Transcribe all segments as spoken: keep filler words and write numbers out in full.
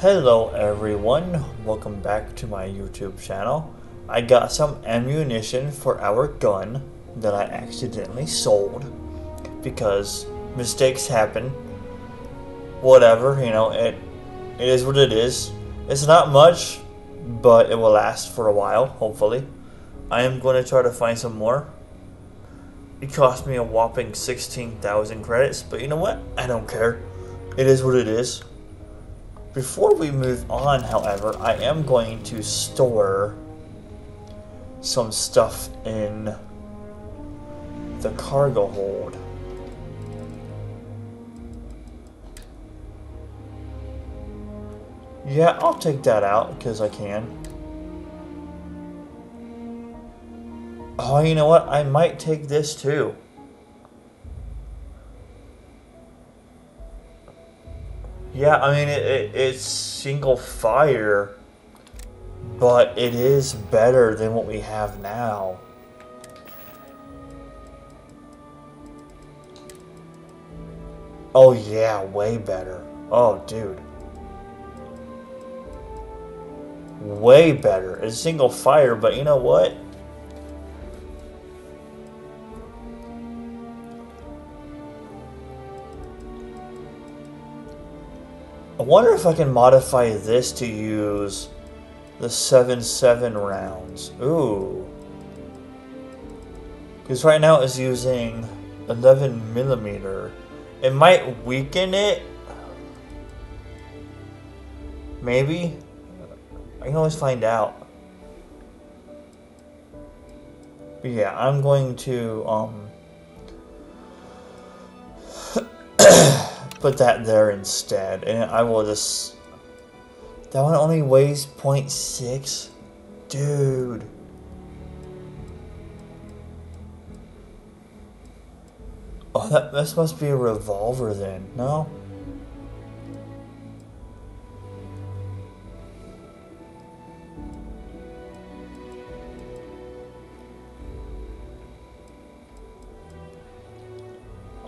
Hello everyone, welcome back to my YouTube channel. I got some ammunition for our gun that I accidentally sold because mistakes happen. Whatever, you know, it it is what it is. It's not much, but it will last for a while, hopefully. I am going to try to find some more. It cost me a whopping sixteen thousand credits, but you know what? I don't care. It is what it is. Before we move on, however, I am going to store some stuff in the cargo hold. Yeah, I'll take that out because I can. Oh, you know what? I might take this too. Yeah, I mean, it, it, it's single fire, but it is better than what we have now. Oh yeah, way better. Oh, dude. Way better. It's single fire, but you know what? I wonder if I can modify this to use the seven seven rounds. Ooh. Because right now it's using eleven millimeter. It might weaken it. Maybe. I can always find out. But yeah, I'm going to um, put that there instead, and I will just... That one only weighs zero point six? Dude. Oh, that, this must be a revolver then, no?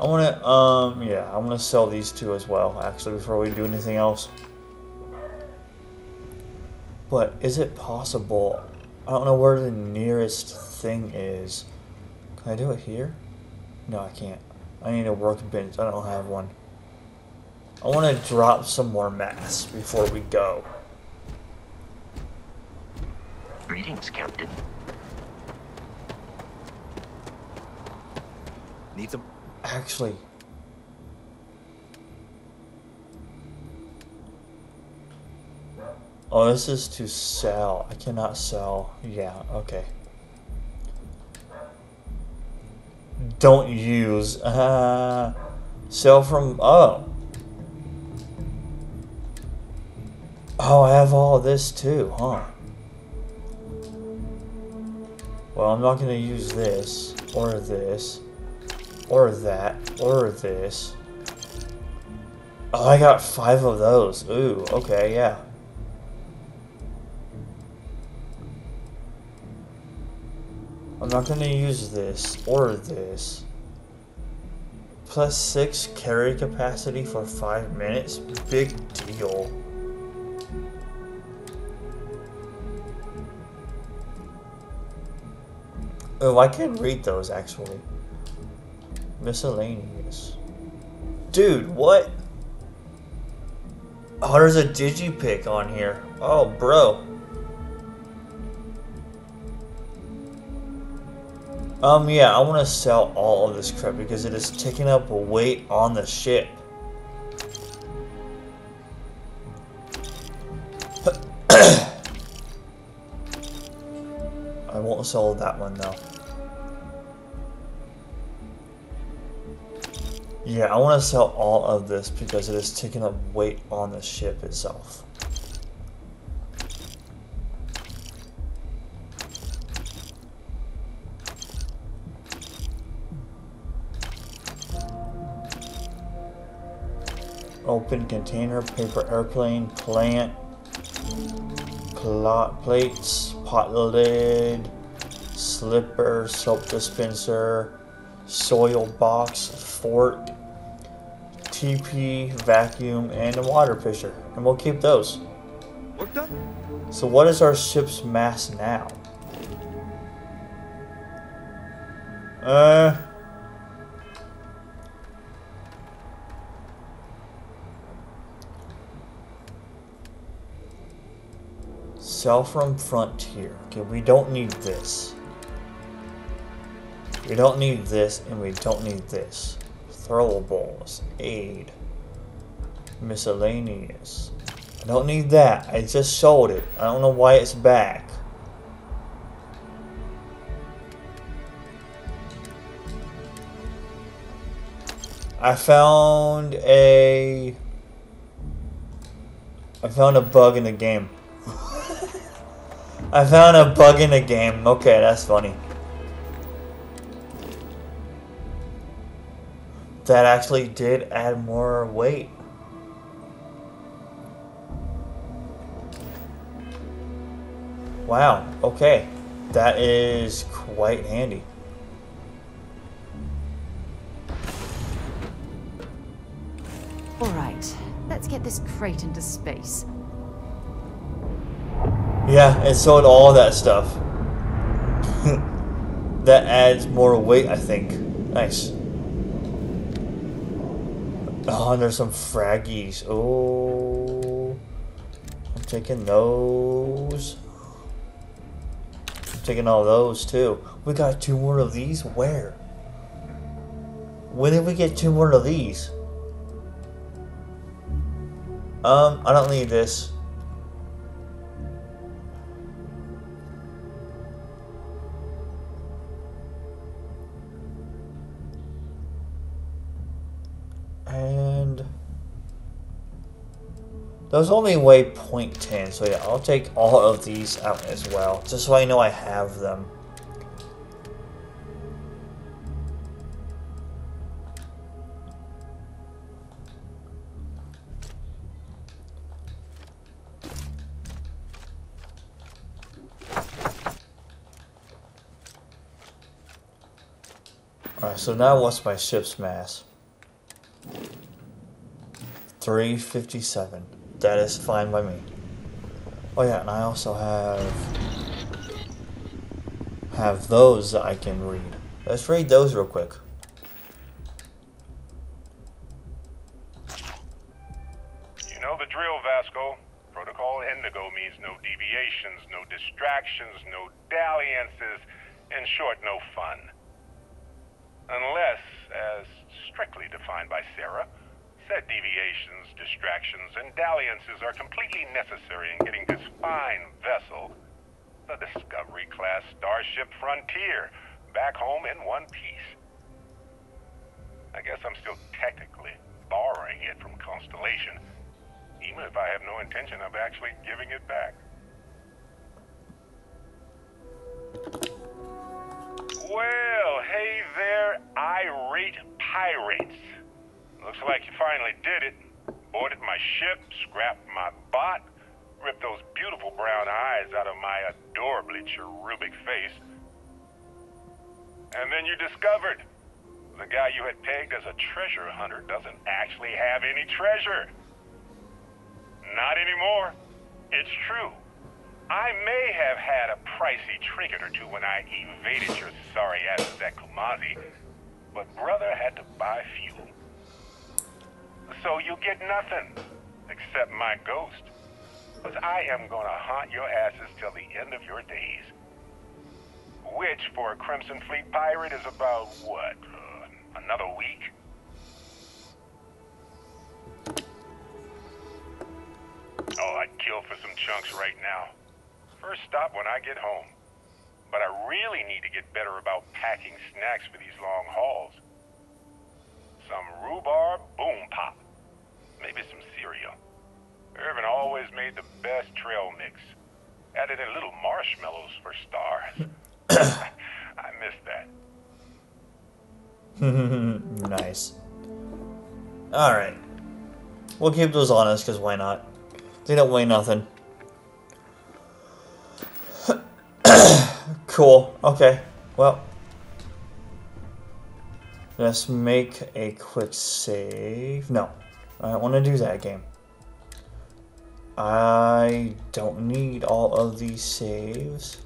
I want to, um, yeah, I'm going to sell these two as well, actually, before we do anything else. But is it possible? I don't know where the nearest thing is. Can I do it here? No, I can't. I need a workbench. I don't have one. I want to drop some more mass before we go. Greetings, Captain. Need some... Actually, oh, this is to sell. I cannot sell. Yeah, okay. Don't use. Uh, sell from. Oh. Oh, I have all this too, huh? Well, I'm not going to use this or this. Or that, or this. Oh, I got five of those. Ooh, okay, yeah. I'm not gonna use this, or this. Plus six carry capacity for five minutes? Big deal. Oh, I can read those, actually. Miscellaneous. Dude, what? Oh, there's a digipic on here. Oh, bro. Um, yeah, I want to sell all of this crap because it is taking up weight on the ship. I won't sell that one, though. Yeah, I want to sell all of this because it is taking up weight on the ship itself. Open container, paper airplane, plant, plot plates, pot lid, slipper, soap dispenser, soil box, fork, T P, vacuum, and a water pitcher. and we'll keep those. So what is our ship's mass now? Uh... Selfram Frontier. Okay, we don't need this. We don't need this, and we don't need this. Throwables, aid, miscellaneous. I don't need that. I just sold it. I don't know why it's back. I found a... I found a bug in the game. I found a bug in the game. Okay, that's funny. That actually did add more weight. Wow, okay. That is quite handy. Alright, let's get this crate into space. Yeah, and so did all that stuff. That adds more weight, I think. Nice. Oh, and there's some fraggies. Oh, I'm taking those. I'm taking all those too. We got two more of these. Where? When did we get two more of these? Um, I don't need this. And those only weigh point ten, so yeah, I'll take all of these out as well, just so I know I have them. Alright, so now what's my ship's mass? three fifty-seven. That is fine by me. Oh yeah, and I also have have those that I can read. Let's read those real quick. You know the drill, Vasco. Protocol Indigo means no deviations, no distractions, no dalliances, in short, no fun. Unless, as strictly defined by Sarah, said deviations, distractions, and dalliances are completely necessary in getting this fine vessel, the Discovery-class Starship Frontier, back home in one piece. I guess I'm still technically borrowing it from Constellation, even if I have no intention of actually giving it back. Well, hey there, irate pirates. Looks like you finally did it. Boarded my ship, scrapped my bot, ripped those beautiful brown eyes out of my adorably cherubic face. And then you discovered the guy you had pegged as a treasure hunter doesn't actually have any treasure. Not anymore. It's true. I may have had a pricey trinket or two when I evaded your sorry asses at Kumazi, but brother had to buy fuel. So you get nothing, except my ghost. Because I am going to haunt your asses till the end of your days. Which, for a Crimson Fleet pirate, is about, what, uh, another week? Oh, I'd kill for some chunks right now. First stop when I get home. But I really need to get better about packing snacks for these long hauls. Some rhubarb boom pop. Maybe some cereal. Irvin always made the best trail mix. Added in little marshmallows for stars. I missed that. Nice. Alright. We'll keep those on us, because why not? They don't weigh nothing. Cool. Okay. Well. Let's make a quick save. No. I don't want to do that game. I don't need all of these saves.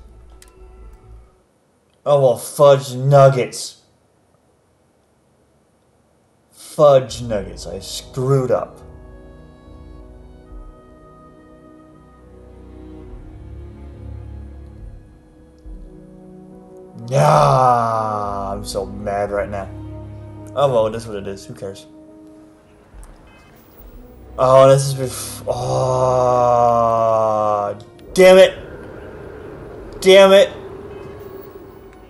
Oh well, fudge nuggets. Fudge nuggets, I screwed up. Yeah, I'm so mad right now. Oh well, it is what it is, who cares? Oh, this is bef- oh, damn it! Damn it!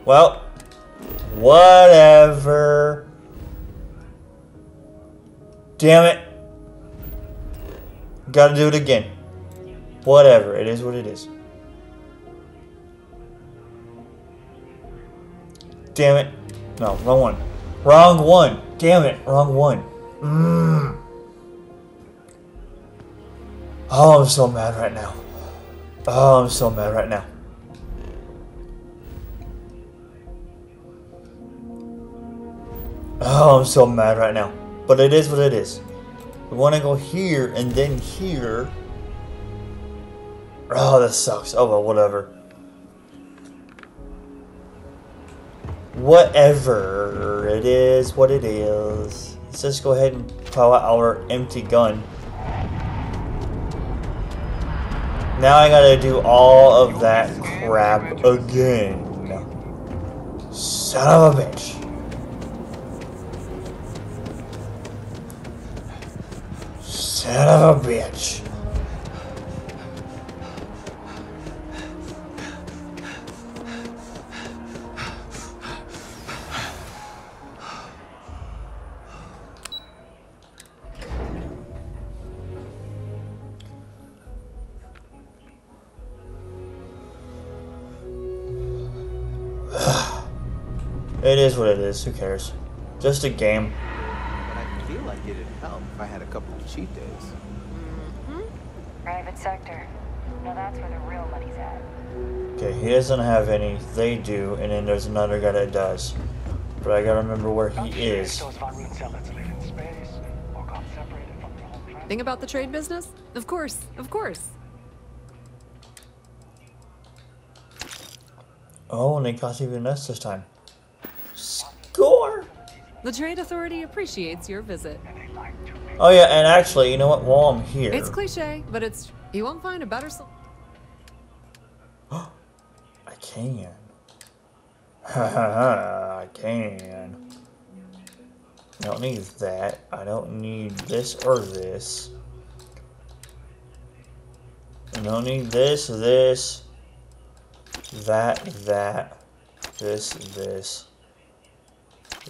Well, whatever. Damn it! Gotta do it again. Whatever, it is what it is. Damn it. No, wrong one. Wrong one! Damn it, wrong one. Mmm. Oh, I'm so mad right now. Oh, I'm so mad right now. Oh, I'm so mad right now. But it is what it is. We want to go here and then here. Oh, that sucks. Oh, well, whatever. Whatever. It is what it is. Let's just go ahead and plow out our empty gun. Now I gotta do all of that crap again. Son of a bitch. Son of a bitch. It is what it is, who cares? Just a game. But I feel like it'd help if I had a couple of cheat days. Mm-hmm. Private sector. Now that's where the real money's at. Okay, he doesn't have any, they do, and then there's another guy that does. But I gotta remember where he is. Think about the trade business? Of course, of course. Oh, and it costs even less this time. Score! The Trade Authority appreciates your visit. Oh yeah, and actually, you know what? While I'm here... It's cliche, but it's... You won't find a better... I can. I can. I don't need that. I don't need this or this. I don't need this, this... That, that... This, this...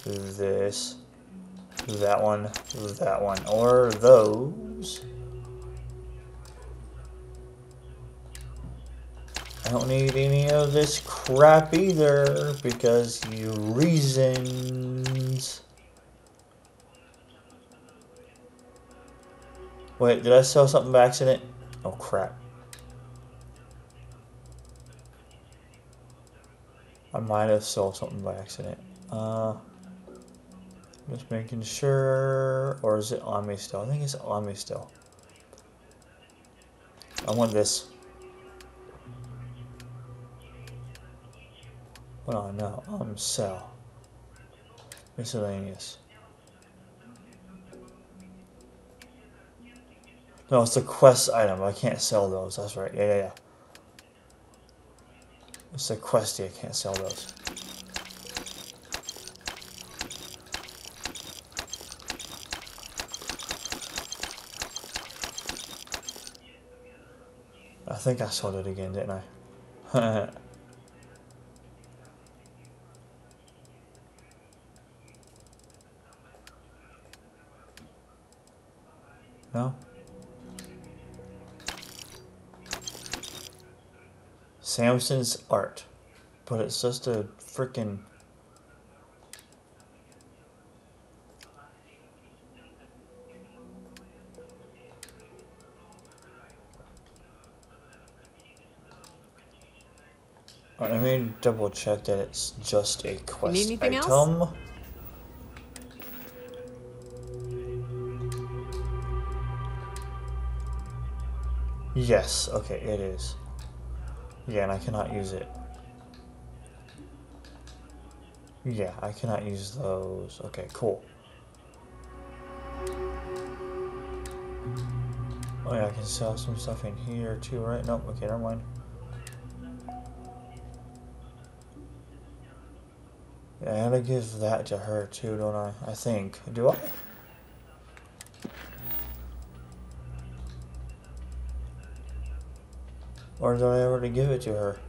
This, that one, that one, or those. I don't need any of this crap either, because you reasons. Wait, did I sell something by accident? Oh crap. I might have sold something by accident. Uh... Just making sure, or is it on me still? I think it's on me still. I want this. Hold on, no, um, sell. Miscellaneous. No, it's the quest item. I can't sell those. That's right. Yeah, yeah, yeah. It's the questy. I can't sell those. I think I sold it again, didn't I? No? Samson's art. But it's just a freaking... Let me double check that it's just a quest Need anything item. Else? Yes, okay, it is. Yeah, and I cannot use it. Yeah, I cannot use those. Okay, cool. Oh yeah, I can sell some stuff in here too, right? Nope, okay, never mind. Yeah, I gotta give that to her too, don't I? I think. Do I? Or did I already give it to her?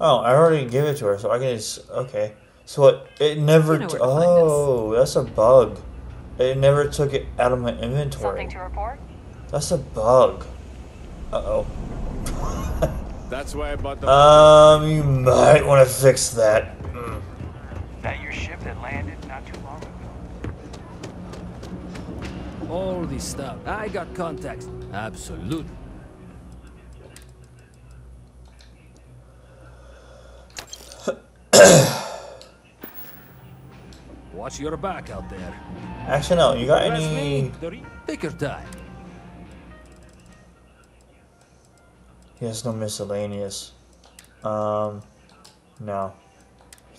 Oh, I already gave it to her, so I can just... Okay. So it, it never... Oh, that's a bug. It never took it out of my inventory. Something to report? That's a bug. Uh-oh. That's why I bought the... Um, you might want to fix that. Mm. That your ship that landed not too long ago? All this stuff. I got contacts. Absolutely. Watch your back out there. Actually, no. You got any? Take your time. He has no miscellaneous. Um, no.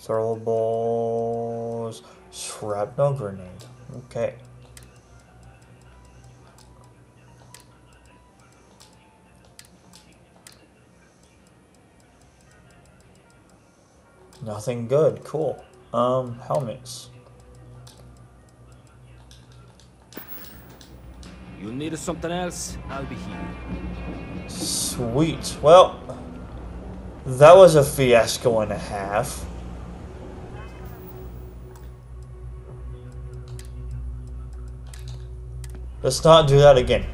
Throwables, shrapnel grenade. Okay. Nothing good. Cool. Um, helmets. You need something else? I'll be here. Sweet. Well, that was a fiasco and a half. Let's not do that again.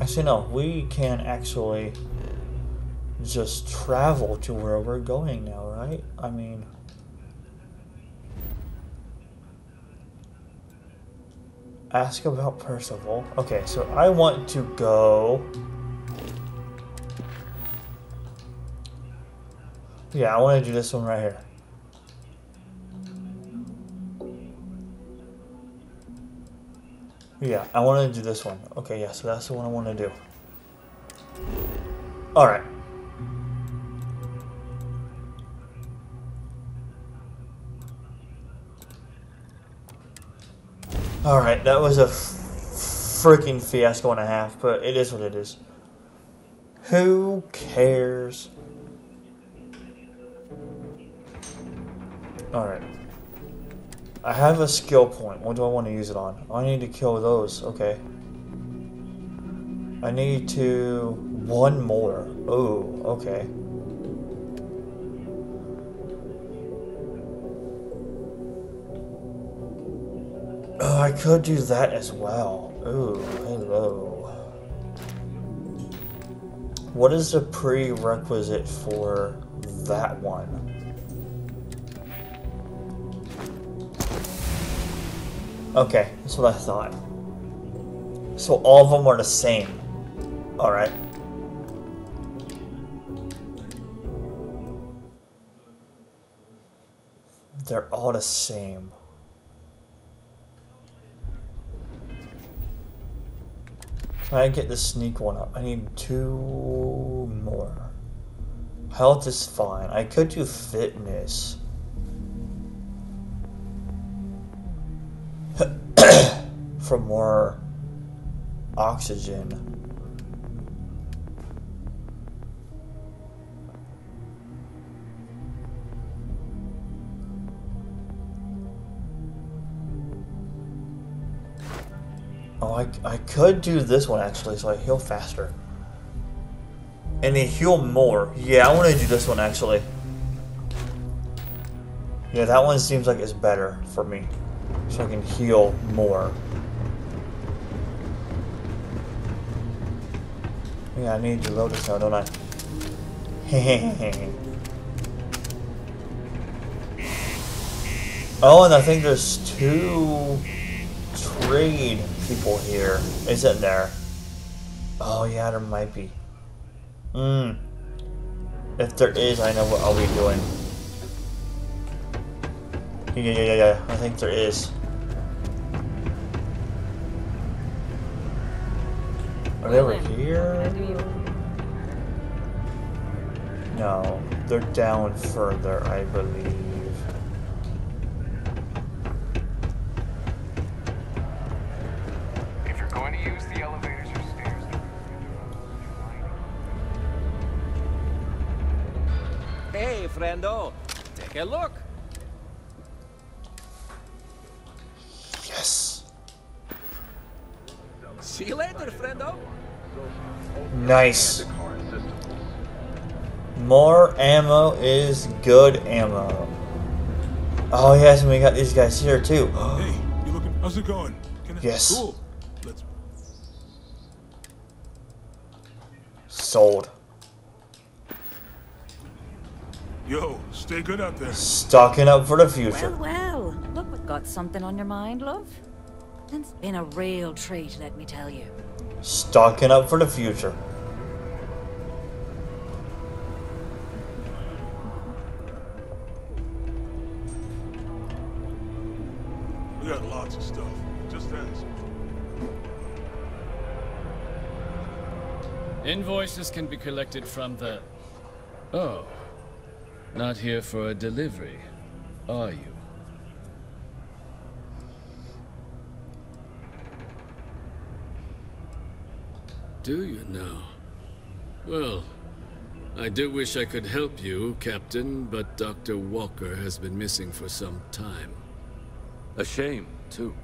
Actually, no. We can actually... just travel to where we're going now, right? I mean, ask about Percival. Okay, so I want to go. Yeah, I want to do this one right here. Yeah, I want to do this one. Okay, yeah, so that's the one I want to do. All right. Alright, that was a freaking fiasco and a half, but it is what it is. Who cares? Alright. I have a skill point. What do I want to use it on? I need to kill those. Okay. I need to... one more. Ooh, okay. Oh, I could do that as well. Ooh, hello. What is the prerequisite for that one? Okay, that's what I thought. So all of them are the same. Alright. They're all the same. Can I get the sneak one up? I need two more. Health is fine. I could do fitness. For more oxygen. Oh, I, I could do this one actually, so I heal faster. And they heal more. Yeah, I want to do this one actually. Yeah, that one seems like it's better for me. So I can heal more. Yeah, I need to load this now, don't I? Oh, and I think there's two... trade people here, isn't there? Oh yeah, there might be. Mm. If there is, I know what I'll be doing. Yeah, yeah, yeah, yeah. I think there is. Are they over here? No, they're down further, I believe. If you're going to use the elevators or stairs, hey, friendo, take a look. See you later, friendo. Nice. More ammo is good ammo. Oh yes, and we got these guys here too. Hey, you looking? How's it going? Can I, yes. Cool. Let's... Sold. Yo, stay good out there. Stocking up for the future. Well, well. Look, we've got something on your mind, love. It's been a real treat, let me tell you. Stocking up for the future. We got lots of stuff. Just ask. Invoices can be collected from the... Oh. Not here for a delivery, are you? Do you now? Well, I do wish I could help you, Captain, but Doctor Walker has been missing for some time. A shame, too.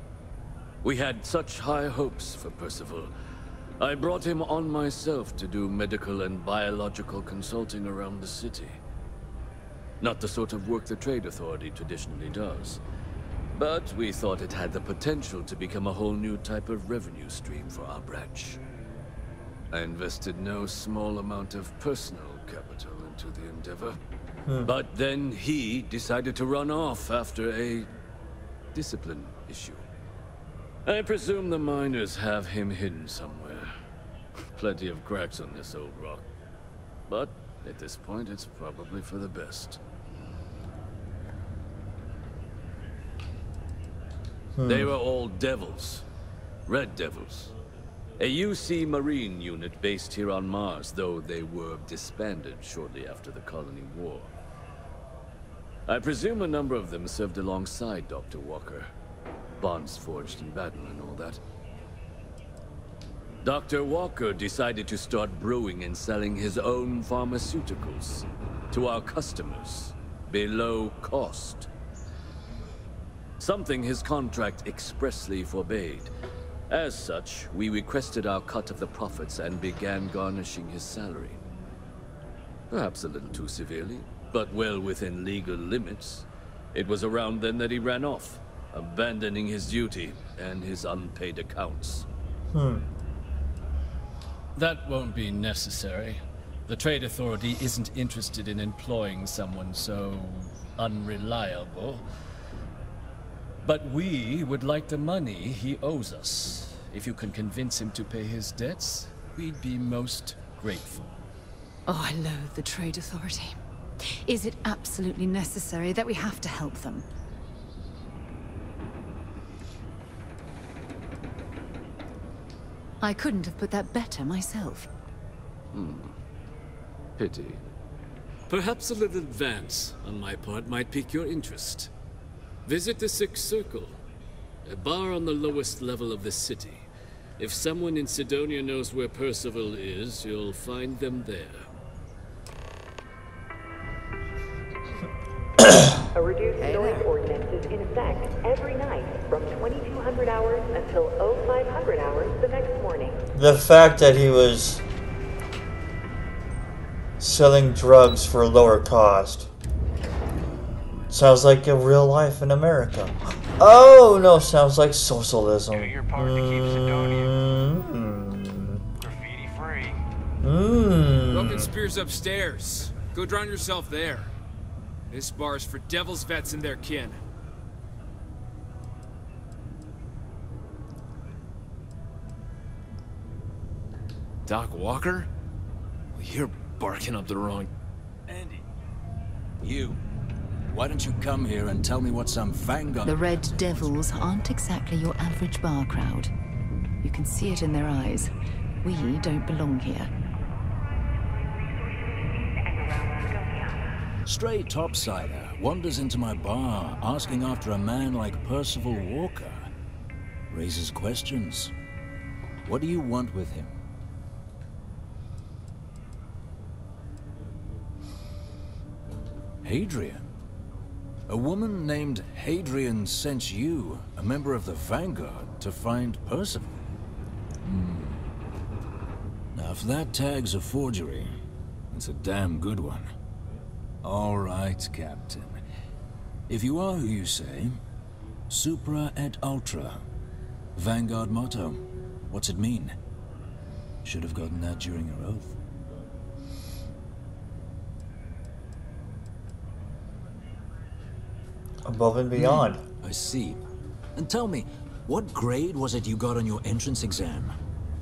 We had such high hopes for Percival. I brought him on myself to do medical and biological consulting around the city. Not the sort of work the Trade Authority traditionally does. But we thought it had the potential to become a whole new type of revenue stream for our branch. I invested no small amount of personal capital into the endeavor, hmm. but then he decided to run off after a discipline issue. I presume the miners have him hidden somewhere. Plenty of cracks on this old rock, but at this point it's probably for the best. Hmm. They were all devils, Red Devils. A U C Marine unit based here on Mars, though they were disbanded shortly after the colony war. I presume a number of them served alongside Doctor Walker. Bonds forged in battle and all that. Doctor Walker decided to start brewing and selling his own pharmaceuticals to our customers, below cost. Something his contract expressly forbade. As such, we requested our cut of the profits and began garnishing his salary. Perhaps a little too severely, but well within legal limits. It was around then that he ran off, abandoning his duty and his unpaid accounts. Hmm. That won't be necessary. The Trade Authority isn't interested in employing someone so unreliable. But we would like the money he owes us. If you can convince him to pay his debts, we'd be most grateful. Oh, I loathe the Trade Authority. Is it absolutely necessary that we have to help them? I couldn't have put that better myself. Hmm. Pity. Perhaps a little advance on my part might pique your interest. Visit the Sixth Circle, a bar on the lowest level of the city. If someone in Cydonia knows where Percival is, you'll find them there. A reduced hey noise there. Ordinance is in effect every night from twenty-two hundred hours until oh five hundred hours the next morning. The fact that he was selling drugs for a lower cost. Sounds like a real life in America. Oh no, sounds like socialism. Do your part to keep Cydonia. Graffiti free. Mmm. Broken Spear's upstairs. Go drown yourself there. This bar's for devil's vets and their kin. Doc Walker? Well, you're barking up the wrong You, why don't you come here and tell me what some Vanguard... The Red Devils aren't exactly your average bar crowd. You can see it in their eyes. We don't belong here. Stray topsider wanders into my bar, asking after a man like Percival Walker. Raises questions. What do you want with him? Hadrian? A woman named Hadrian sent you, a member of the Vanguard, to find Percival. Hmm. Now if that tag's a forgery, it's a damn good one. All right, Captain. If you are who you say, supra et ultra. Vanguard motto. What's it mean? Should have gotten that during your oath. Above and beyond. I see. And tell me, what grade was it you got on your entrance exam?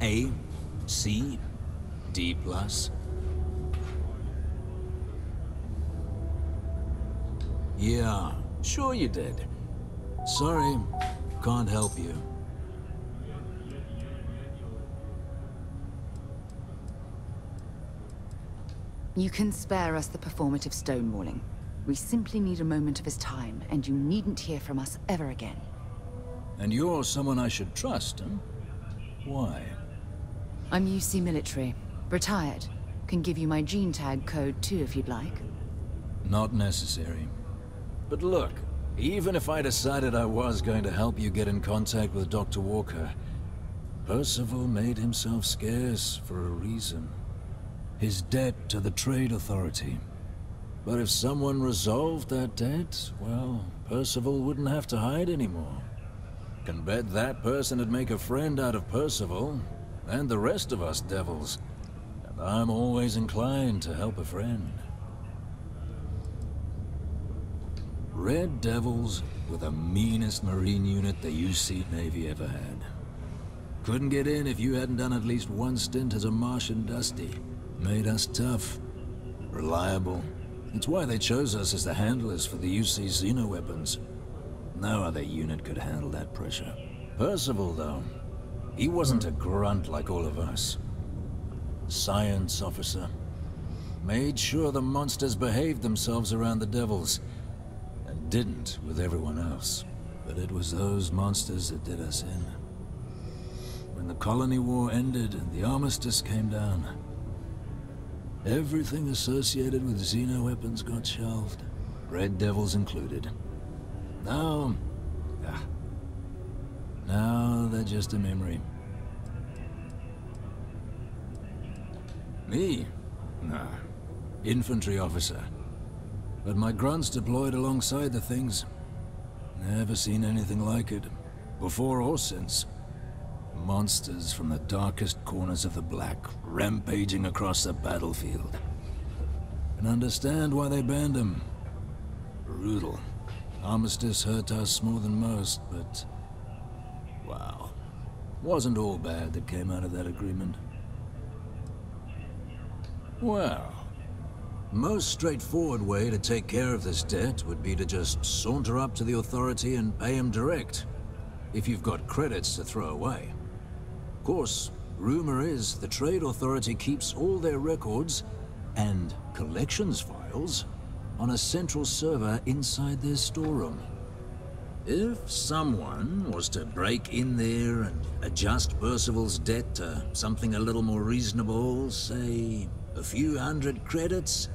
A? C? D plus? Yeah, sure you did. Sorry, can't help you. You can spare us the performative stonewalling. We simply need a moment of his time, and you needn't hear from us ever again. And you're someone I should trust, huh? Why? I'm U C military. Retired. Can give you my gene tag code too if you'd like. Not necessary. But look, even if I decided I was going to help you get in contact with Doctor Walker, Percival made himself scarce for a reason. His debt to the Trade Authority. But if someone resolved that debt, well, Percival wouldn't have to hide anymore. Can bet that person would make a friend out of Percival, and the rest of us devils. And I'm always inclined to help a friend. Red Devils were the meanest marine unit the U C Navy ever had. Couldn't get in if you hadn't done at least one stint as a Martian Dusty. Made us tough, reliable. It's why they chose us as the handlers for the U C Xeno weapons. No other unit could handle that pressure. Percival, though, he wasn't a grunt like all of us. Science officer. Made sure the monsters behaved themselves around the Devils. Didn't with everyone else, but it was those monsters that did us in. When the colony war ended and the armistice came down, everything associated with Xeno weapons got shelved, Red Devils included. Now, ah, now they're just a memory. Me? Nah, infantry officer. But my grunts deployed alongside the things. Never seen anything like it, before or since. Monsters from the darkest corners of the Black, rampaging across the battlefield. And understand why they banned them. Brutal. Armistice hurt us more than most, but... wow. Wasn't all bad that came out of that agreement. Well... most straightforward way to take care of this debt would be to just saunter up to the authority and pay him direct, if you've got credits to throw away. Of course, rumor is the Trade Authority keeps all their records and collections files on a central server inside their storeroom. If someone was to break in there and adjust Percival's debt to something a little more reasonable, say a few hundred credits,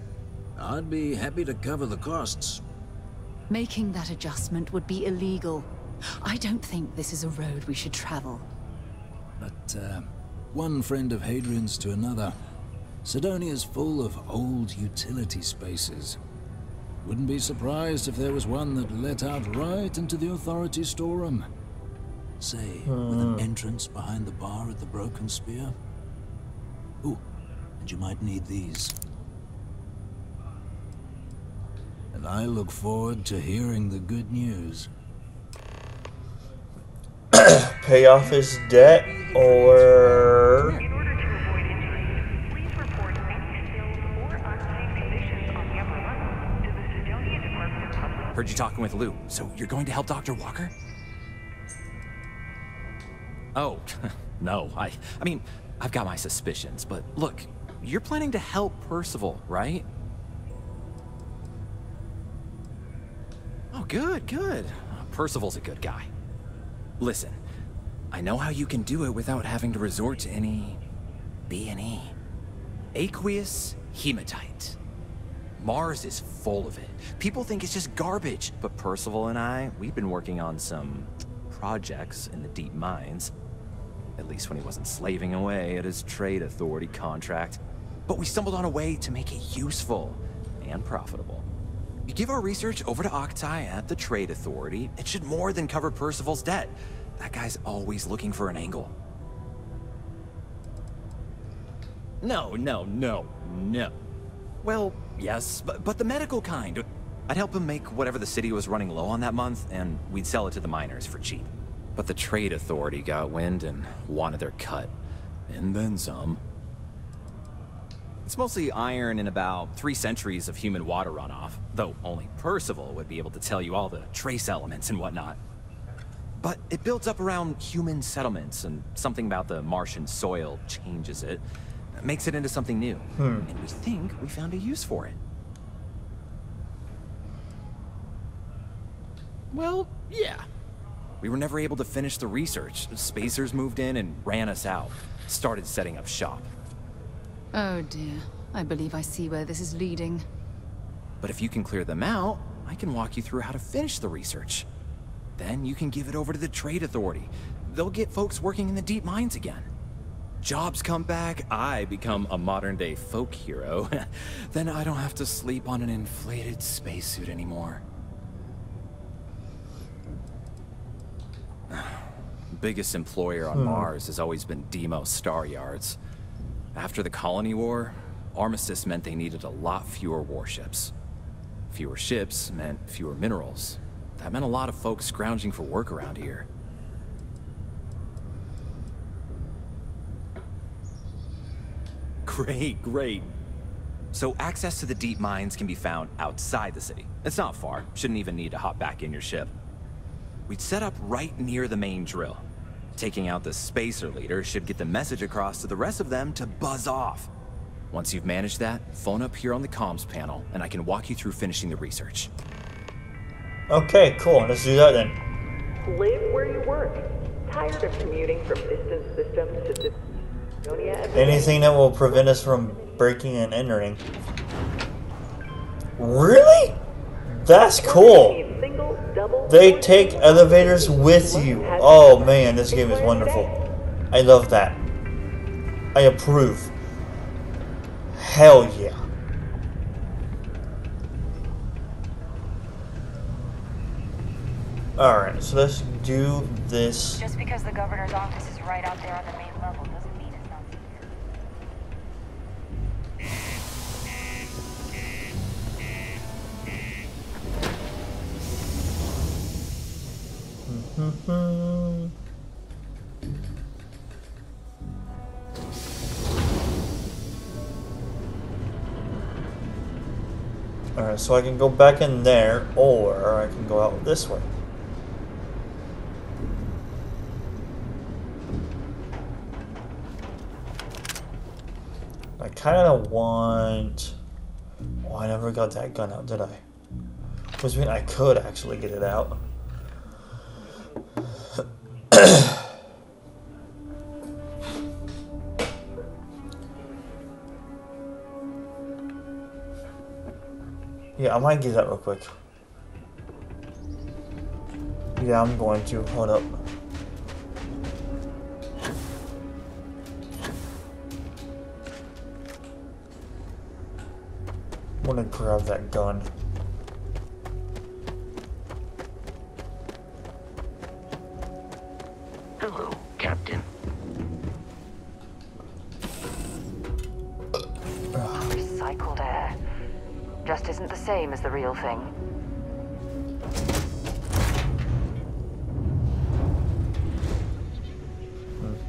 I'd be happy to cover the costs. Making that adjustment would be illegal. I don't think this is a road we should travel. But, uh, one friend of Hadrian's to another, Cydonia's full of old utility spaces. Wouldn't be surprised if there was one that let out right into the authority storeroom. Say, mm. with an entrance behind the bar at the Broken Spear. Ooh, and you might need these. And I look forward to hearing the good news. Pay off his debt, or... in order to avoid injury, please report any spilled or unsafe conditions on the upper level to the Heard you talking with Lou, so you're going to help Doctor Walker? Oh, no, I, I mean, I've got my suspicions, but look, you're planning to help Percival, right? Oh, good, good. Percival's a good guy. Listen, I know how you can do it without having to resort to any B and E. Aqueous hematite. Mars is full of it. People think it's just garbage, but Percival and I, we've been working on some projects in the deep mines. At least when he wasn't slaving away at his Trade Authority contract. But we stumbled on a way to make it useful and profitable. You give our research over to Octai at the Trade Authority, it should more than cover Percival's debt. That guy's always looking for an angle. No, no, no, no. Well, yes, but, but the medical kind. I'd help him make whatever the city was running low on that month, and we'd sell it to the miners for cheap. But the Trade Authority got wind and wanted their cut. And then some. It's mostly iron and about three centuries of human water runoff, though only Percival would be able to tell you all the trace elements and whatnot. But it builds up around human settlements, and something about the Martian soil changes it, makes it into something new. Hmm. And we think we found a use for it. Well, yeah. We were never able to finish the research. Spacers moved in and ran us out. Started setting up shop. Oh dear. I believe I see where this is leading. But if you can clear them out, I can walk you through how to finish the research. Then you can give it over to the Trade Authority. They'll get folks working in the deep mines again. Jobs come back, I become a modern-day folk hero. Then I don't have to sleep on an inflated spacesuit anymore. Biggest employer on hmm. Mars has always been Deimos Star Yards. After the Colony War, armistice meant they needed a lot fewer warships. Fewer ships meant fewer minerals. That meant a lot of folks scrounging for work around here. Great, great. So access to the deep mines can be found outside the city. It's not far. Shouldn't even need to hop back in your ship. We'd set up right near the main drill. Taking out the spacer leader should get the message across to the rest of them to buzz off. Once you've managed that, phone up here on the comms panel, and I can walk you through finishing the research. Okay, cool. Let's do that then. Live where you work. Tired of commuting from distance systems to systems. Anything that will prevent us from breaking and entering. Really? That's cool. They take elevators with you. Oh man, this game is wonderful. I love that. I approve. Hell yeah. Alright, so let's do this. Just because the governor's office is right out there on the main level doesn't mean it's not secure. Mm-hmm. Alright, so I can go back in there, or I can go out this way. I kinda want... Oh, I never got that gun out, did I? Which means I could actually get it out. Yeah, I might get that real quick. Yeah, I'm going to. Hold up. I want to grab that gun. Hello, Captain. Recycled air. Just isn't the same as the real thing.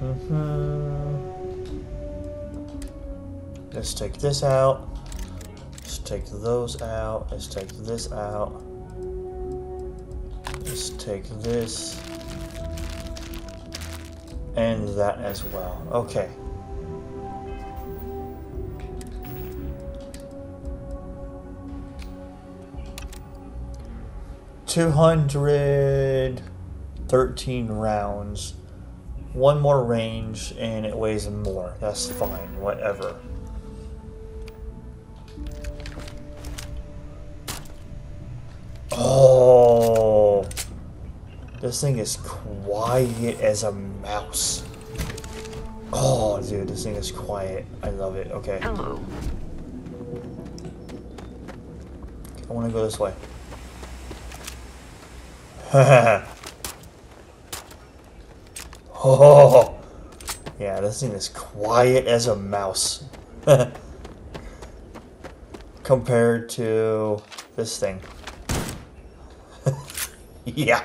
Mm-hmm. Let's take this out. Let's take those out. Let's take this out. Just take this and that as well. Okay. two hundred thirteen rounds. One more range and it weighs more. That's fine, whatever. Oh, this thing is quiet as a mouse. Oh, dude, this thing is quiet. I love it. Okay. Hello. I want to go this way. Oh, yeah, this thing is quiet as a mouse. Compared to this thing. Yeah.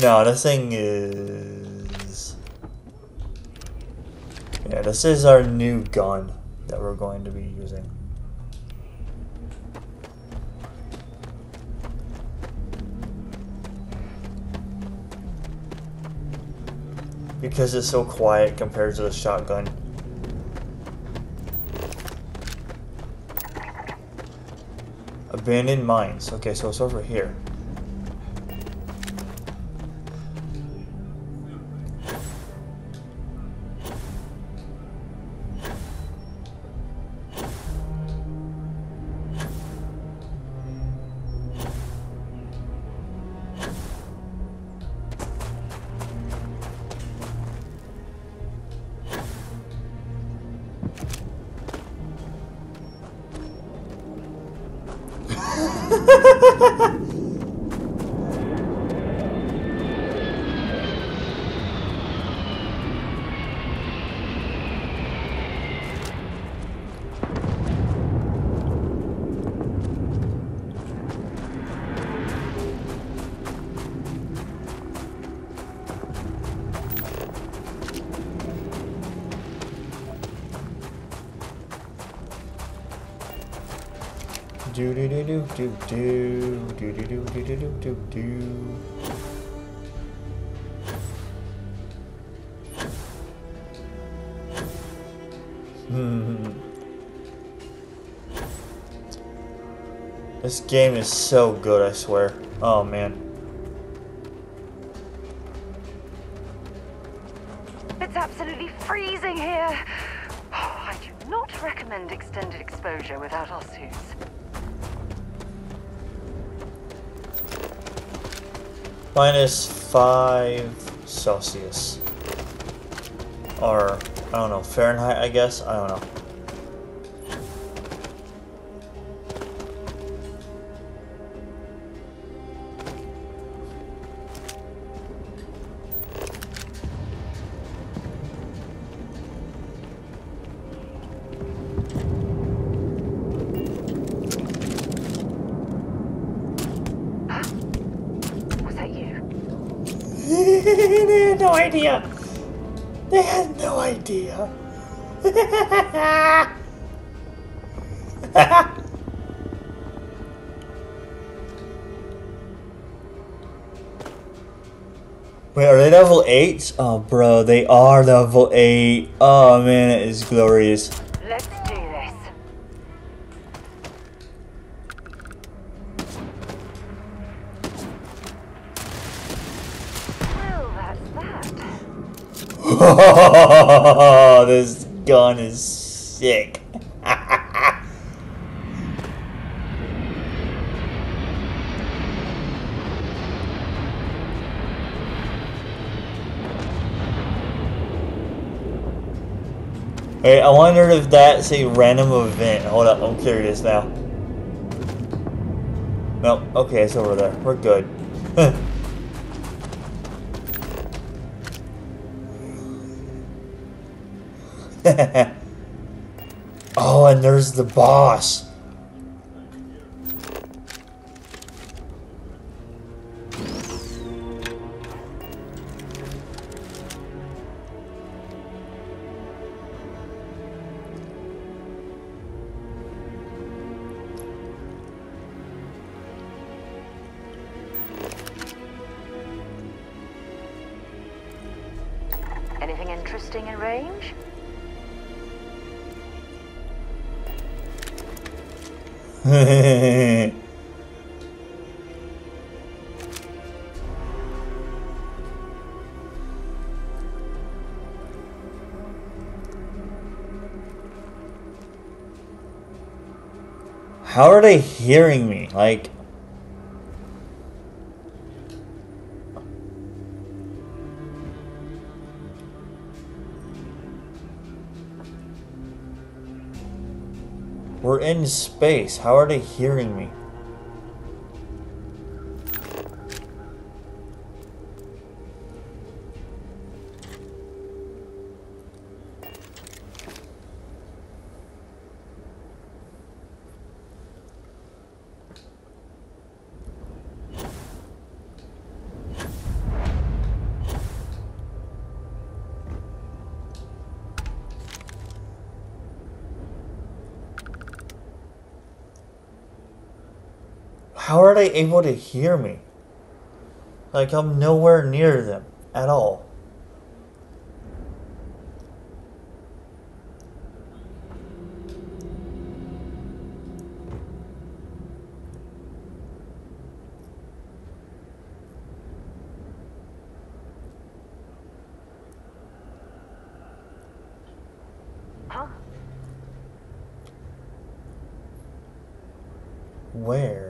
No, this thing is... Yeah, this is our new gun that we're going to be using. Because it's so quiet compared to the shotgun. Abandoned mines. Okay, so it's over here. Do do do do do do do do do do do do do. Hmm. This game is so good, I swear. Oh man. It's absolutely freezing here. Oh, I do not recommend extended exposure without our suits. Minus five Celsius. Or, I don't know, Fahrenheit, I guess? I don't know. They had no idea. Wait, are they level eight? Oh, bro, they are level eight. Oh, man, it is glorious. Let's do this. Oh, this gun is sick. Hey, I wonder if that's a random event. Hold up, I'm curious now. Nope, okay, it's over there. We're good. Oh, and there's the boss. Anything interesting in range? How are they hearing me? Like, we're in space. How are they hearing me? How are they able to hear me? Like, I'm nowhere near them at all. Huh? Where?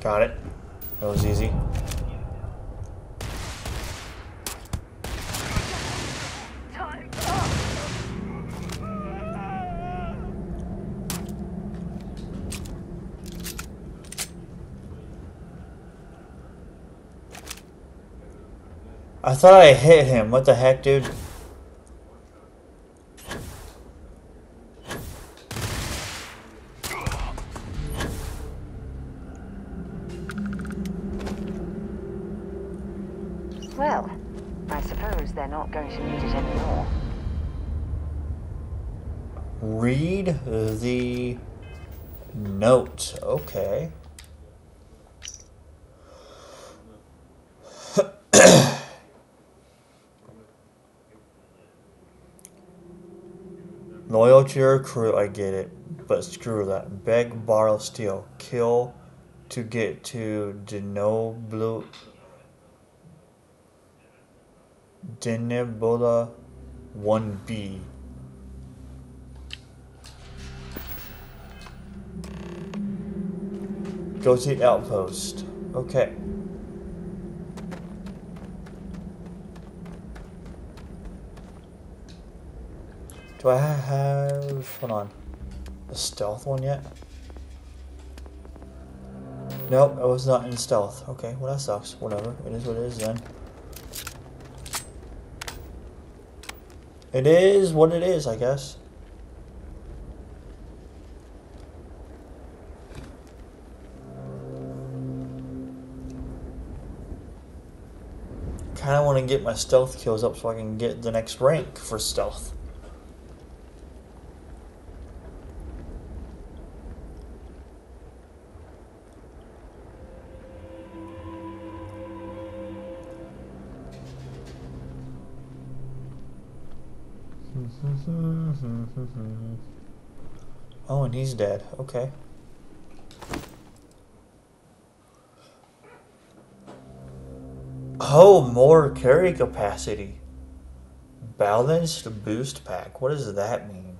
Got it. That was easy. I thought I hit him. What the heck, dude? The note. Okay. Loyal to your crew, I get it, but screw that. Beg, borrow, steal, kill to get to Denoblu Denebola one B. Go to the outpost. Okay. Do I have... hold on. A stealth one yet? Nope, I was not in stealth. Okay, well that sucks. Whatever. It is what it is then. It is what it is, I guess. I kinda wanna get my stealth kills up so I can get the next rank for stealth. Oh, and he's dead. Okay. Oh, more carry capacity. Balanced boost pack. What does that mean?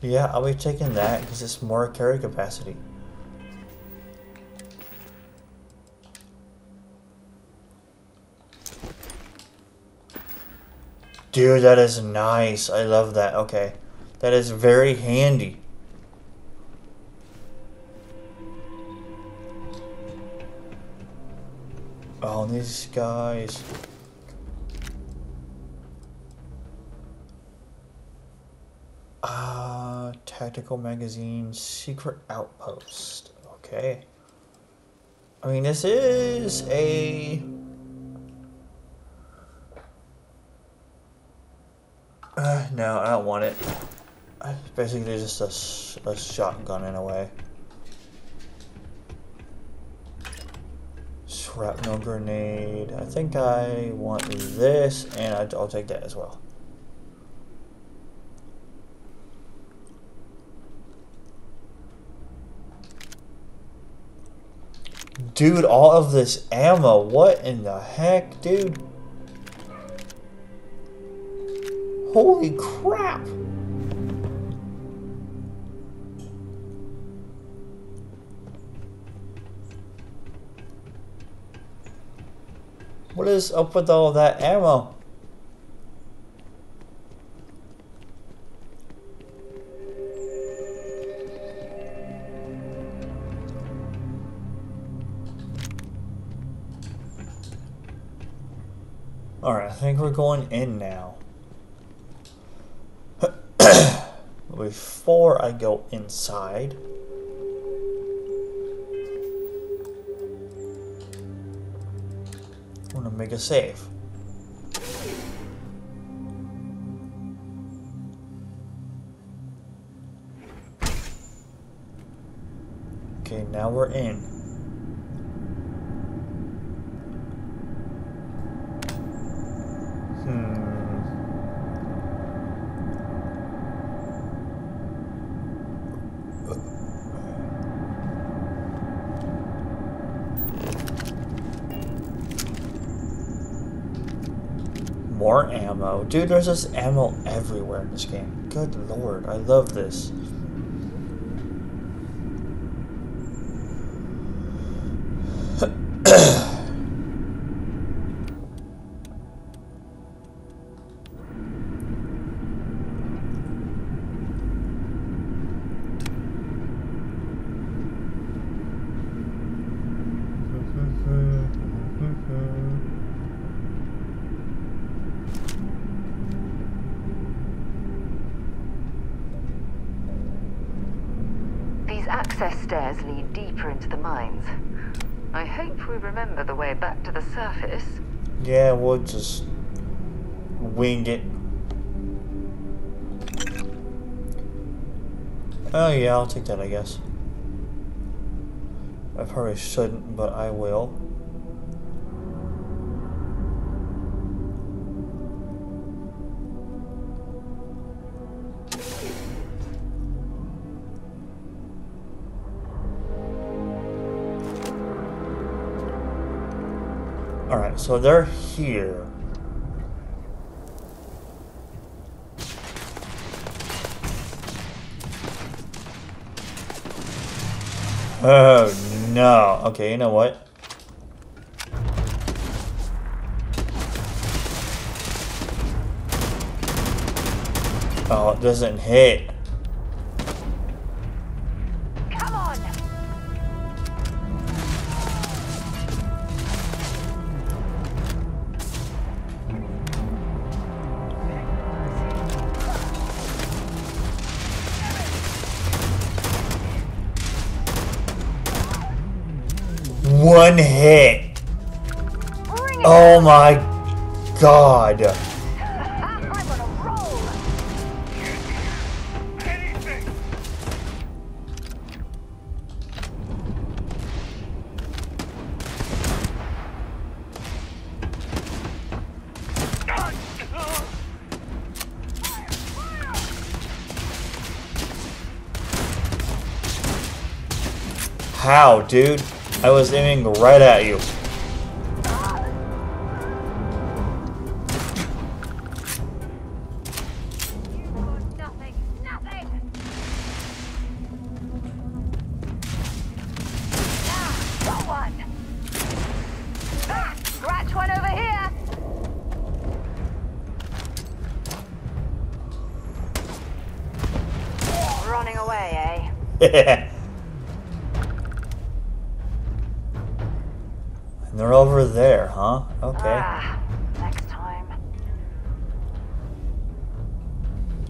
Yeah, I'll be taking that because it's more carry capacity. Dude, that is nice. I love that. Okay. That is very handy. Oh, these guys. Ah, uh, tactical magazine, secret outpost. Okay. I mean, this is a. Uh, no, I don't want it. It's basically just a, sh a shotgun in a way. Shrapnel grenade. I think I want this, and I, I'll take that as well. Dude, all of this ammo. What in the heck, dude? Holy crap! What is up with all that ammo? Alright, I think we're going in now. Before I go inside, I'm gonna make a save. Okay, now we're in. More ammo. Dude, there's this ammo everywhere in this game. Good lord, I love this. Access stairs lead deeper into the mines. I hope we remember the way back to the surface. Yeah, we'll just wing it. Oh yeah, I'll take that, I guess. I probably shouldn't, but I will. Alright, so they're here. Oh no. Okay, you know what? Oh, it doesn't hit. One hit. Oh my god. I'm on a roll. How, dude? I was aiming right at you. Nothing, nothing. Ah, got one. Ah, scratch one over here. Oh, running away, eh? They're over there, huh? Okay. Ah, next time.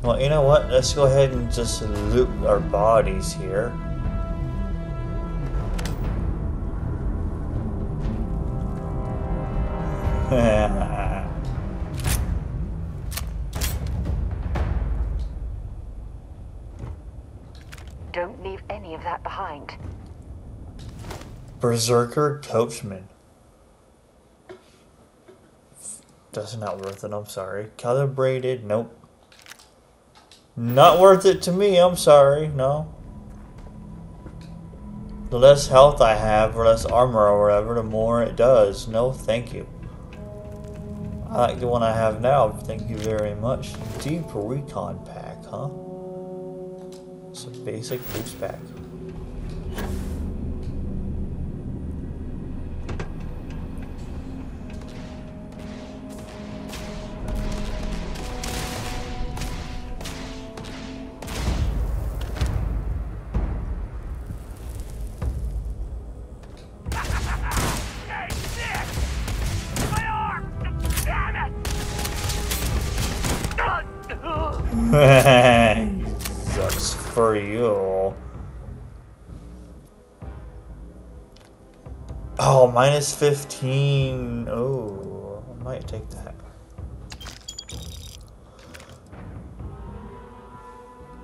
Well, you know what? Let's go ahead and just loot our bodies here. Don't leave any of that behind. Berserker Coachman. That's not worth it, I'm sorry. Calibrated, nope. Not worth it to me, I'm sorry, no. The less health I have, or less armor or whatever, the more it does. No, thank you. I like the one I have now, thank you very much. Deep Recon Pack, huh? It's a basic boost pack. Sucks for you. Oh, minus fifteen. Oh, I might take that.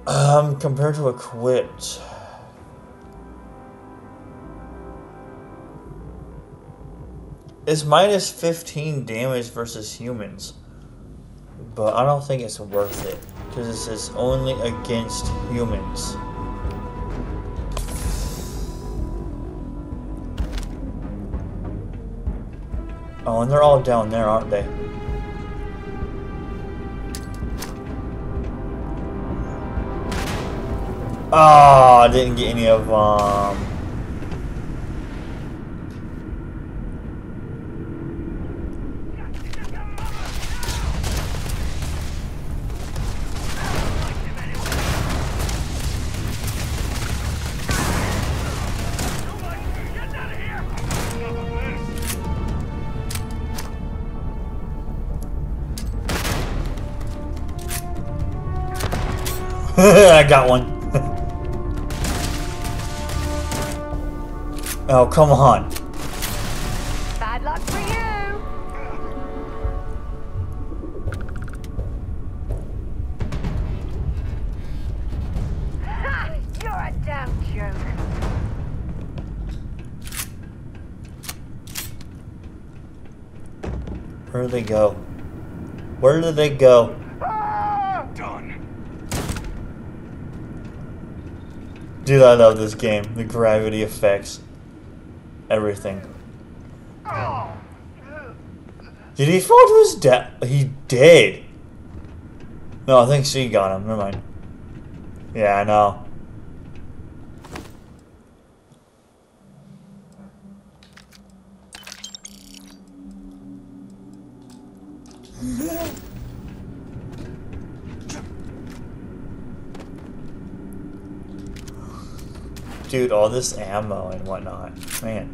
Um, compared to equipped. It's minus fifteen damage versus humans. But I don't think it's worth it. Because it's only against humans. Oh, and they're all down there, aren't they? Ah, oh, I didn't get any of them. Um... I got one. Oh, come on. Bad luck for you. Ha, you're a damn joke. Where do they go? Where do they go? Dude, I love this game. The gravity affects everything. Did he fall to his death? He did. No, I think she got him. Never mind. Yeah, I know. Dude, all this ammo and whatnot. Man.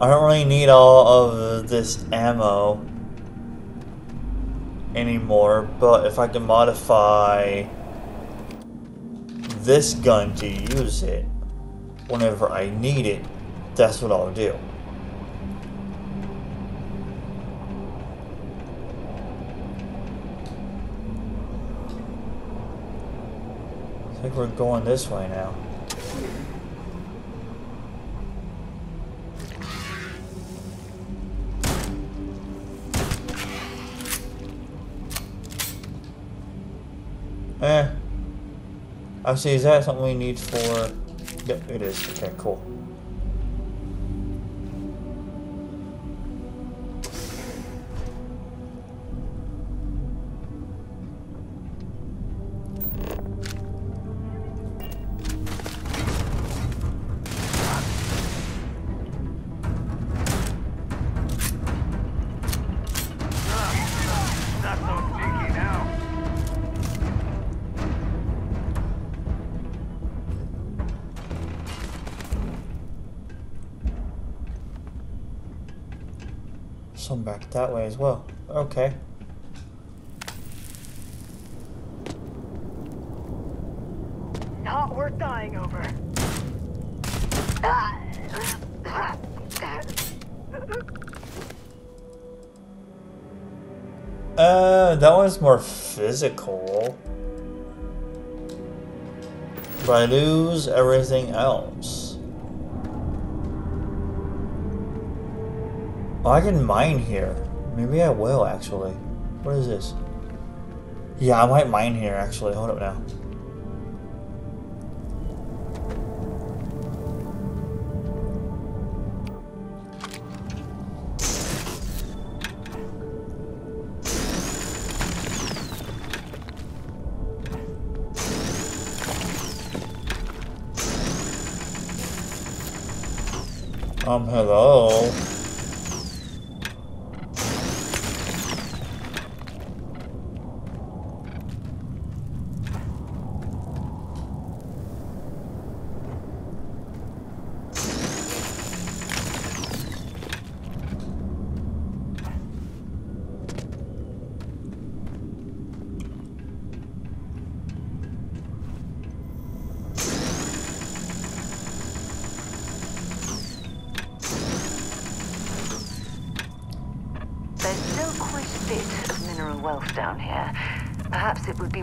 I don't really need all of this ammo anymore, but if I can modify this gun to use it whenever I need it, that's what I'll do. I think we're going this way now. Eh. I see, is that something we need for... Yep, it is. Okay, cool. some back that way as well. Okay. Not worth dying over. Uh, that one's more physical. But I lose everything else. Oh, I can mine here. Maybe I will, actually. What is this? Yeah, I might mine here, actually. Hold up now. Um, hello.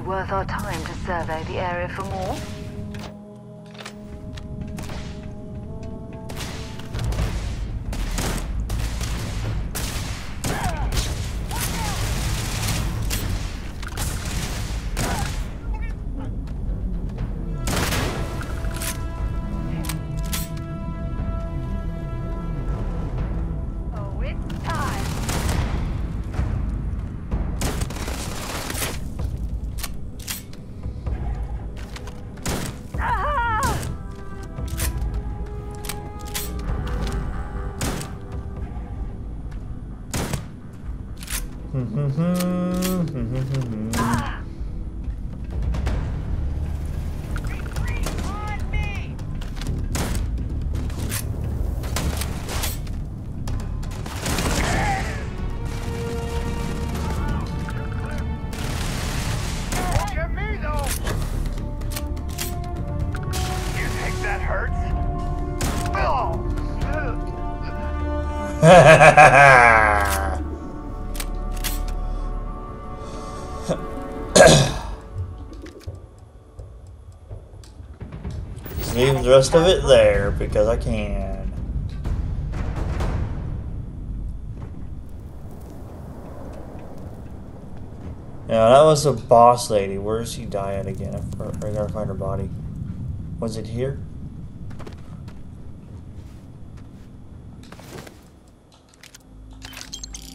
Worth our time to survey the area for more. Leave the rest of it there because I can. Now that was the boss lady. Where is she dying again? I gotta find her body. Was it here?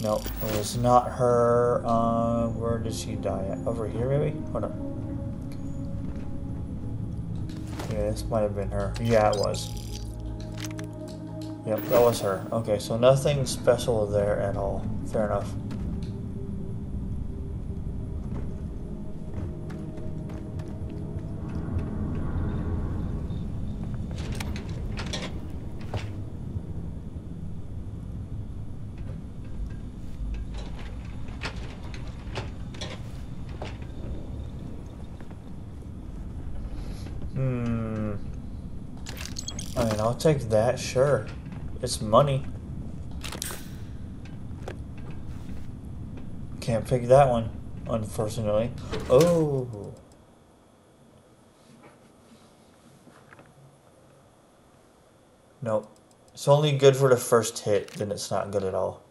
No, it was not her. Uh, where did she die at? Over here, maybe? Hold on. Yeah, this might have been her. Yeah, it was. Yep, that was her. Okay, so nothing special there at all. Fair enough. Take that, sure. It's money. Can't pick that one, unfortunately. Oh. Nope. It's only good for the first hit, then it's not good at all.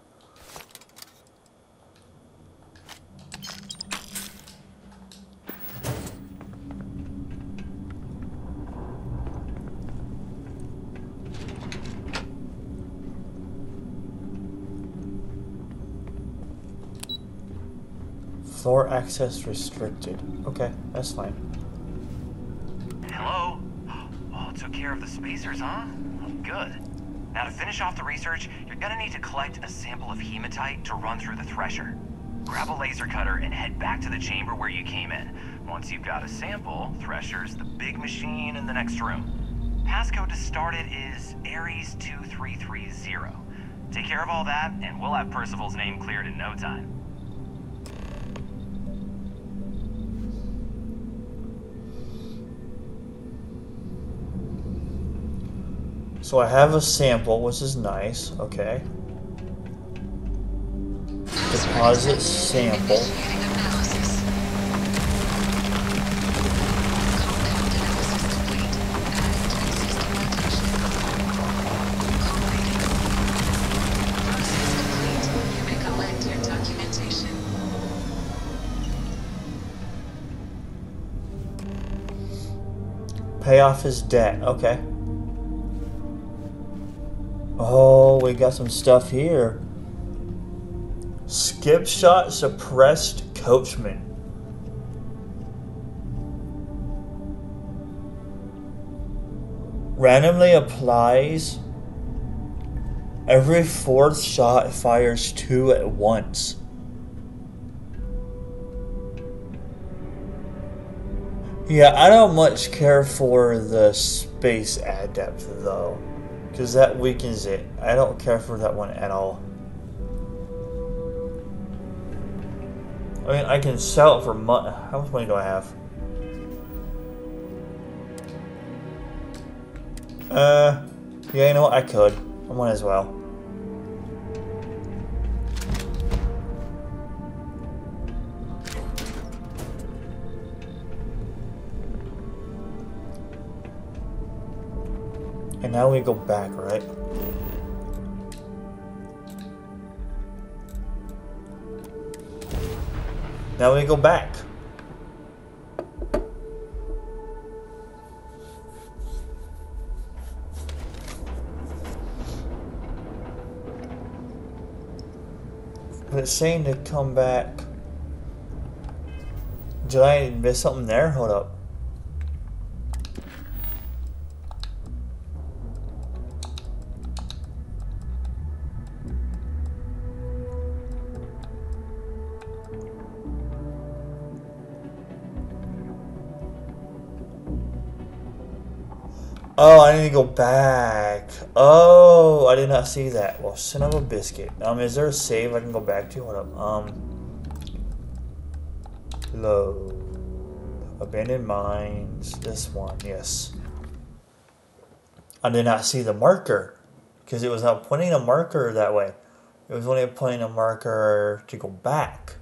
Floor access restricted. Okay, that's fine. Hello? Well, took care of the spacers, huh? Good. Now to finish off the research, you're gonna need to collect a sample of hematite to run through the thresher. Grab a laser cutter and head back to the chamber where you came in. Once you've got a sample, thresher's the big machine in the next room. Passcode to start it is Ares two three three zero. Take care of all that, and we'll have Percival's name cleared in no time. So I have a sample, which is nice. Okay. Deposit sample. Pay off his debt. Okay. Oh, we got some stuff here. Skip shot suppressed coachman. Randomly applies. Every fourth shot fires two at once. Yeah, I don't much care for the space adept though, because that weakens it. I don't care for that one at all. I mean, I can sell it for money. How much money do I have? Uh, yeah, you know what? I could. I might as well. And now we go back, right? Now we go back. But it's saying to come back. Did I miss something there? Hold up. Oh, I need to go back. Oh, I did not see that. Well, son of a biscuit. Um, is there a save I can go back to? Hold up. Um, load. Abandoned mines. This one, yes. I did not see the marker because it was not pointing a marker that way. It was only pointing a marker to go back.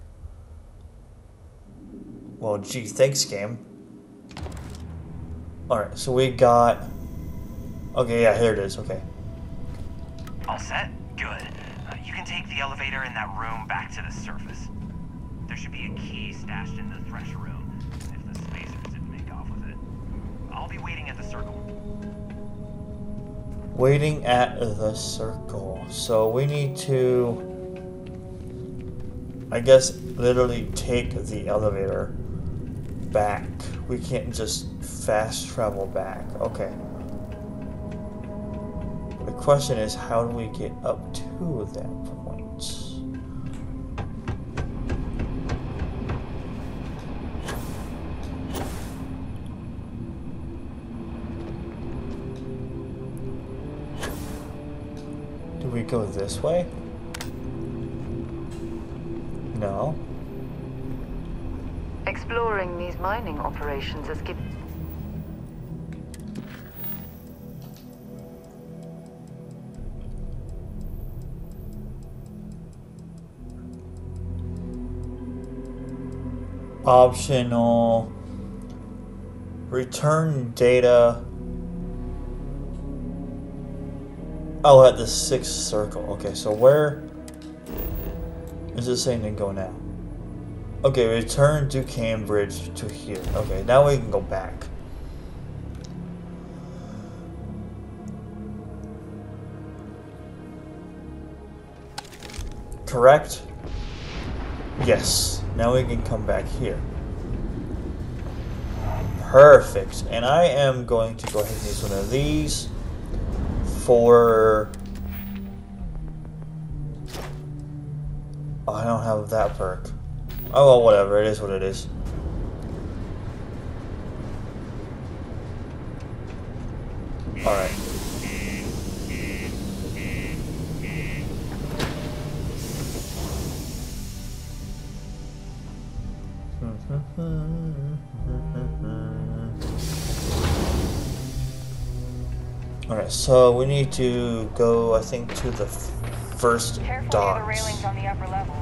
Well, gee, thanks, game. All right, so we got. Okay, yeah, here it is. Okay. All set? Good. Uh, you can take the elevator in that room back to the surface. There should be a key stashed in the thresh room if the spacers didn't make off with it. I'll be waiting at the circle. Waiting at the circle. So we need to, I guess, literally take the elevator back. We can't just fast travel back. Okay. The question is, how do we get up to that point? Do we go this way? No. Exploring these mining operations has given. Optional. Return data. Oh, at the sixth circle. Okay, so where is this thing to go now? Okay, return to Cambridge to here. Okay, now we can go back. Correct? Yes. Now we can come back here. Perfect. And I am going to go ahead and use one of these for... Oh, I don't have that perk. Oh, well, whatever. It is what it is. Alright. Alright, so we need to go, I think, to the first Careful docks. The railings on the upper level.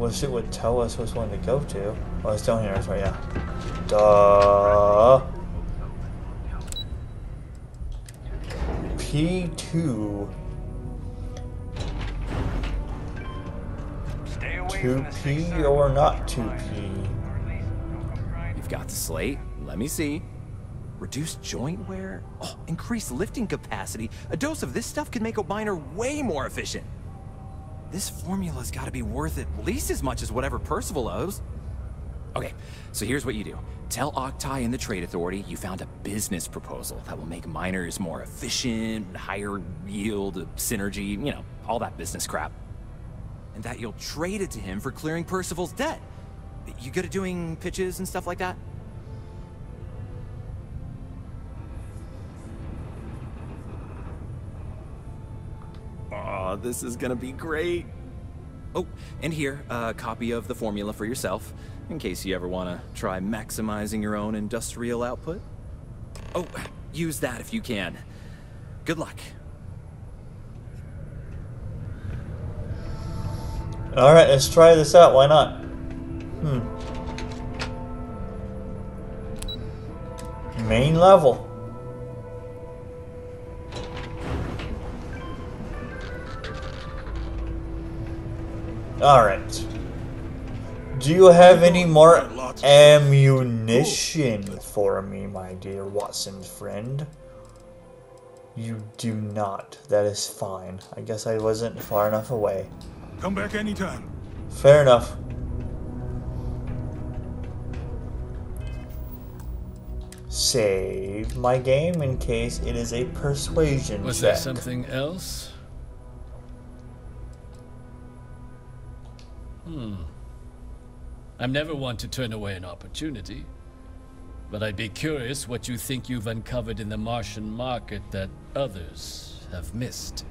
Wish it would tell us which one to go to. Oh, it's down here, that's right, yeah. Duh. P two. two P or not two P? You've got the slate. Let me see. Reduce joint wear? Oh, increase lifting capacity. A dose of this stuff could make a miner way more efficient. This formula's got to be worth at least as much as whatever Percival owes. Okay, so here's what you do. Tell Octai and the Trade Authority you found a business proposal that will make miners more efficient, higher yield, synergy, you know, all that business crap. And that you'll trade it to him for clearing Percival's debt. You good at doing pitches and stuff like that? Aw, this is gonna be great. Oh, and here, a copy of the formula for yourself, in case you ever wanna try maximizing your own industrial output. Oh, use that if you can. Good luck. All right, let's try this out. Why not? Hmm. Main level. All right. Do you have any more ammunition for me, my dear Watson friend? You do not. That is fine. I guess I wasn't far enough away. Come back anytime. Fair enough. Save my game in case it is a persuasion check. Was there something else? Hmm. I'm never one to turn away an opportunity, but I'd be curious what you think you've uncovered in the Martian market that others have missed.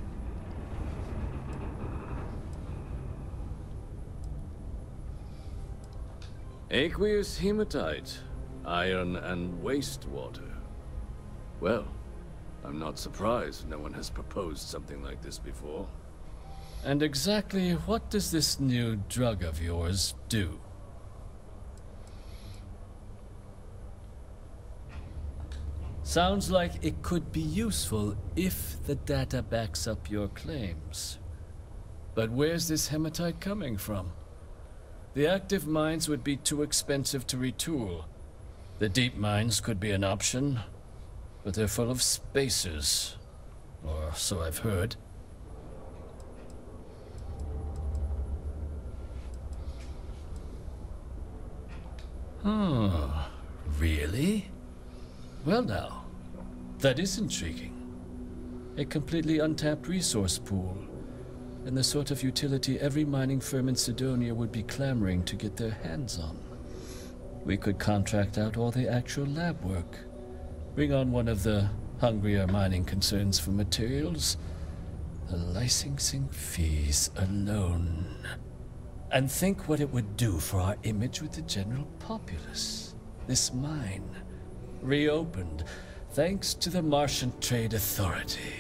Aqueous hematite, iron and wastewater. Well, I'm not surprised no one has proposed something like this before. And exactly what does this new drug of yours do? Sounds like it could be useful if the data backs up your claims. But where's this hematite coming from? The active mines would be too expensive to retool. The deep mines could be an option, but they're full of spacers, or so I've heard. Hmm, really? Well now, that is intriguing. A completely untapped resource pool. And the sort of utility every mining firm in Cydonia would be clamoring to get their hands on. We could contract out all the actual lab work, bring on one of the hungrier mining concerns for materials. The licensing fees alone. And think what it would do for our image with the general populace. This mine, reopened, thanks to the Martian Trade Authority.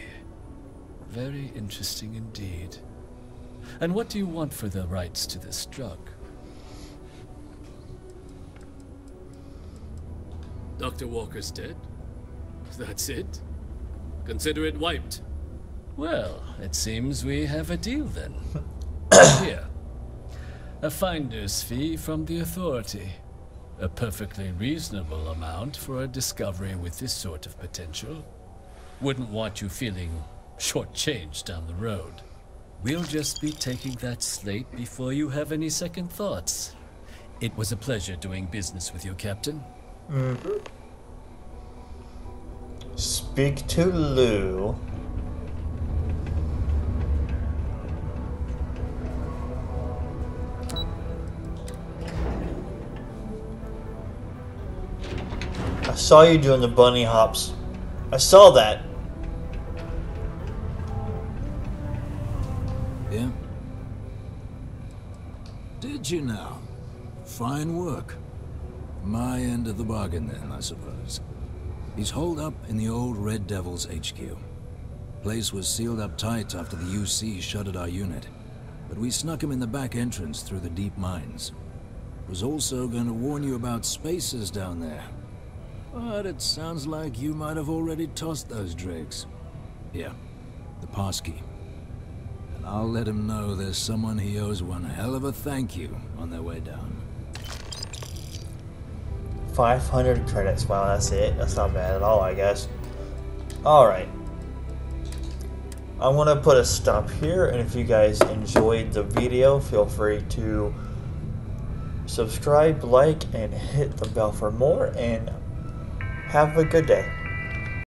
Very interesting indeed. And what do you want for the rights to this drug? Doctor Walker's dead? That's it? Consider it wiped. Well, it seems we have a deal then. Here. A finder's fee from the authority. A perfectly reasonable amount for a discovery with this sort of potential. Wouldn't want you feeling short change down the road. We'll just be taking that slate before you have any second thoughts. It was a pleasure doing business with you, Captain. Mm-hmm. Speak to Lou. I saw you doing the bunny hops. I saw that. Yeah, Did you now? Fine work. My end of the bargain then, I suppose. He's holed up in the old Red Devils H Q. Place was sealed up tight after the U C shuttered our unit, but we snuck him in the back entrance through the deep mines. Was also going to warn you about spaces down there, but it sounds like you might have already tossed those drakes. Yeah, the passkey. And I'll let him know there's someone he owes one hell of a thank you on their way down. five hundred credits, wow, that's it. That's not bad at all, I guess. Alright. I'm gonna put a stop here, and if you guys enjoyed the video, feel free to subscribe, like, and hit the bell for more, and have a good day.